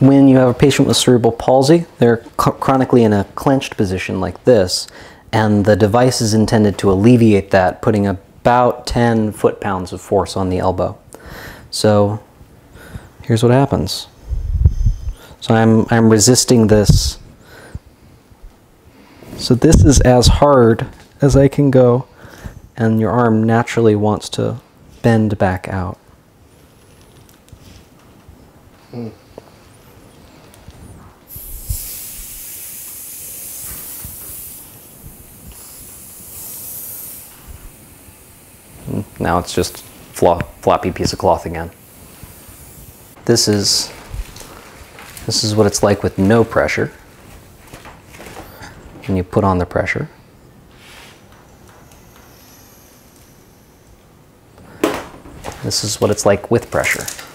When you have a patient with cerebral palsy, they're chronically in a clenched position like this, and the device is intended to alleviate that, putting about 10 foot-pounds of force on the elbow. So here's what happens. So I'm resisting this. So this is as hard as I can go, and your arm naturally wants to bend back out. Mm. Now it's just floppy piece of cloth again. This is what it's like with no pressure. And you put on the pressure. This is what it's like with pressure.